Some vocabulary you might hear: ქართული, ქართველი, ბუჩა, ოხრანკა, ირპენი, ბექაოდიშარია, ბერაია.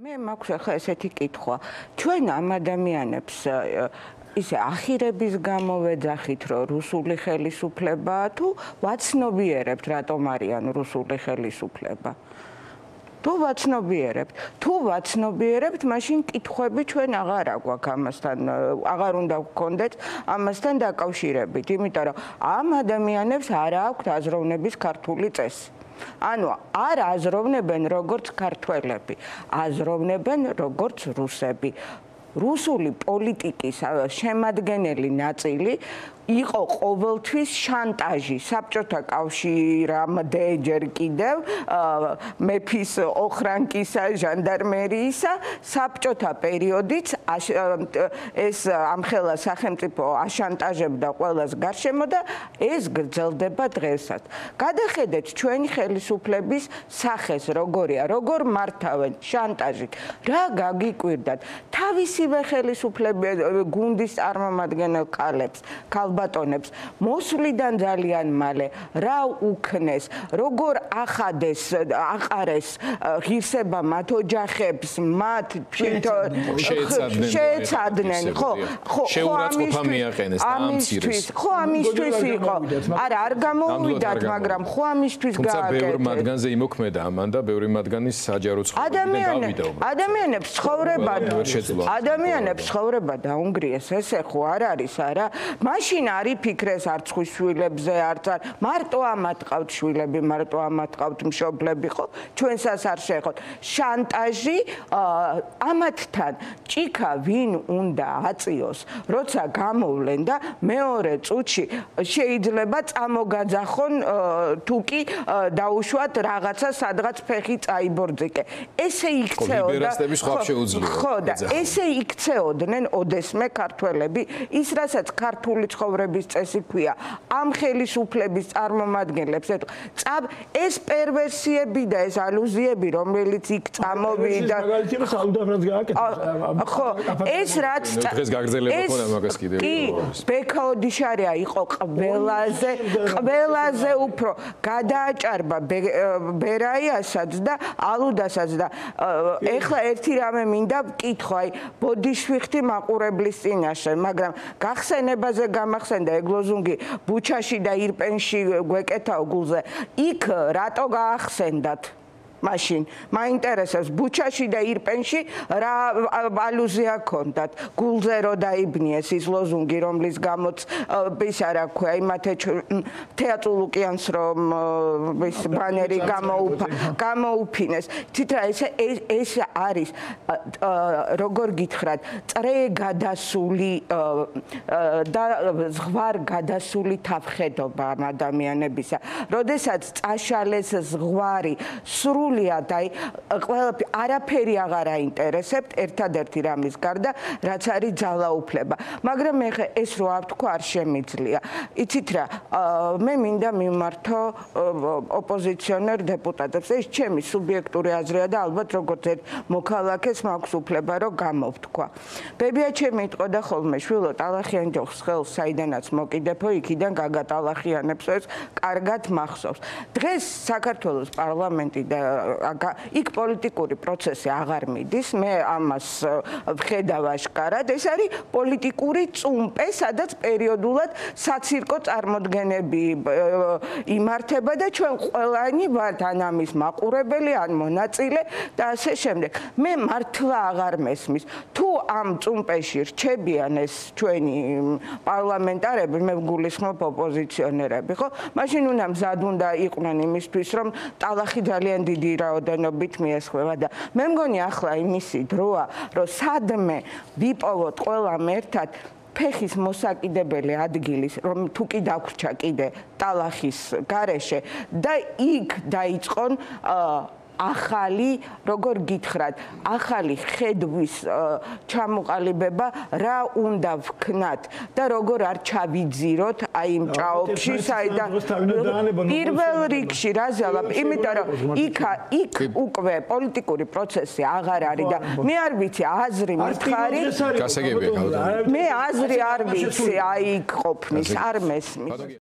მე მაქვს ახლა ესეთი კითხვა. Ჩვენ ამ ადამიანებს ისე ახირების გამო ვეძახით, რომ რუსული ხელისუფლება თუ ვაცნობიერებთ, რატომ არიან რუსული ხელისუფლება. Თუ ვაცნობიერებთ, მაშინ კითხვები ჩვენ აღარ აგვაქვს ამასთან, აღარ უნდა გქონდეთ ამასთან დაკავშირებით, იმიტომ რომ ამ ადამიანებს არ აქვთ აზროვნების ქართული წესი. Ანუ არ აზროვნებენ როგორც ქართველები, აზროვნებენ როგორც რუსები. Რუსული პოლიტიკის შემადგენელი ნაწილი იყო ყოველთვის შანტაჟი, საბჭოთა კავშირამდეჯერ კიდევ მეფის ოხრანკისა, ჟანდარმერიისა, საბჭოთა პერიოდიც ეს ამხელა სახელმწიფო აშანტაჟებდა ყველას გარშემო და ეს გრძელდება დღესაც. Გადახედეთ ჩვენი ხელისუფლების სახეს როგორია, როგორ მართავენ შანტაჟით, რა გაგიკვირდათ. თავისივე ხელისუფლების გუნდის წარმომადგენელ კალებს, ბატონებს მოსვლიდან ძალიან მალე რა უქნეს როგორ ახადეს აყარეს ღირსება მათ ოჯახებს მათ შეეცადნენ ხო შეურაცხყოფა მიაყენეს და ამცირეს ხო ამისთვის იყო არა არ გამოუვიდათ მაგრამ ხო ამისთვის გააკეთეს ბევრი მათგანზე იმოქმედა ამან და ბევრი მათგანი საჯარო ცხოვრებიდან გავიდა ადამიანებს ცხოვრება დაუნგრიეს ესე ხო არ არის არა მაშინ Ari pikres arts shvilebze arts marto amat qavt shvilebbi marto amat qavt mshoblebbi qo chvensas ar sheqot shantaji amattan chika vin unda atsios rotsa gamovlen da meore tsuchi sheidleba tsamogadzahon tu ki daushvat ragatsa sadgats fekhi tsaibordzike ese ikceoda kho da ese ikceoden odesme kartvelebbi is rasats kartuli ცხოვრების წესი ქვია ამ ხელისუფლების წარმომადგენლებს წაბ ეს პერვერსიები და ეს ალუზიები რომელიც იქ წამოვიდა ხო ეს რაც დღეს გაგრძელება ხოლმე მაგას კიდევ ბექაოდიშარია იყო ყველაზე უფრო გადააჭარბა ბერაიასაც და ალუდასაც და ეხლა ერთი რამე მინდა ვკითხო აი ბოდიშვიხტი მაყურებლის წინაშე მაგრამ გახსენებაზე გამახსენდა ეგ ლოზუნგი ბუჩაში და ირპენში გვეკეთაო გულზე იქ რატო გაახსენდათ მაშინ მაინტერესებს ბუჩაში და ირპენში რა ალუზია ქონდათ გულზე რო დაიბნიეს ის ლოზუნგი რომლის გამოც ის არა ქვია იმათე თეატრულ ოკეანს რომ ის ბანერი გამოუფინეს თითო ეს არის როგორ გითხრათ წრე გადასული და ზღვარ გადასული თავხედობა ამ ადამიანებისა როდესაც წაშალეს ზღვარი სრულ Liadai, არაფერი აღარ აინტერესებთ ერთადერთი რამის გარდა, რაც არის ძალაუფლება. Მაგრამ ეხა ეს რო არ თქვა არ შემიძლია. Იცით რა, მე მინდა მიმართო ოპოზიციონერ დეპუტატებს. ეს ჩემი სუბიექტური აზრია და ალბათ როგორც ერთ მოქალაქეს მაქვს უფლება რომ გამოვთქვა. ბებია ჩემი იტყოდა ხოლმე შვილო ტალახიანჯოხს ხელს საიდანაც მოკიდეფო, იქიდან გაგატალახიანებსო ეს კარგად მახსოვს. დღეს საქართველოს პარლამენტი და იქ პოლიტიკური პროცესი აღარ მიდის მე ამას ვხედავ აშკარად ეს არის პოლიტიკური წუმპე სადაც პერიოდულად საცირკო წარმოდგენები იმართება და ჩვენ ყველანი ვართ ან ამის მაყურებელი ან მონაწილე და ასე შემდეგ მე მართლა აღარ მესმის თუ ამ წუმპეში რჩებიან ეს ჩვენი პარლამენტარები მე ვგულისხმობ ოპოზიციონერები ხო მაშინ უნდა მზად უნდა იყვნენ იმისთვის რომ ტალახი ძალიან დიდი რაოდენობით მიესხვევა და მე მგონი ახლა იმისი დროა რომ სადმე ვიპოვოთ ყველამ ერთად ფეხის მოსაკიდებელი ადგილის რომ თუ კი დაგვრჩა კიდე ტალახის გარეშე და იქ დაიწყონ ახალი როგორ გითხრათ ახალი ხედვის ჩამოყალიბება რა უნდა ვქნათ და როგორ არ ჩავიძიროთ აი იმ ჭაობში საიდან პირველ რიგში რა ზალაბ იმიტომ რომ იქ უკვე პოლიტიკური პროცესი აღარ არის და მე არ ვიცი აზრი მითხარი გასაგებია გავდა მე აზრი არ ვიცი აი ყოფნის არ მესმის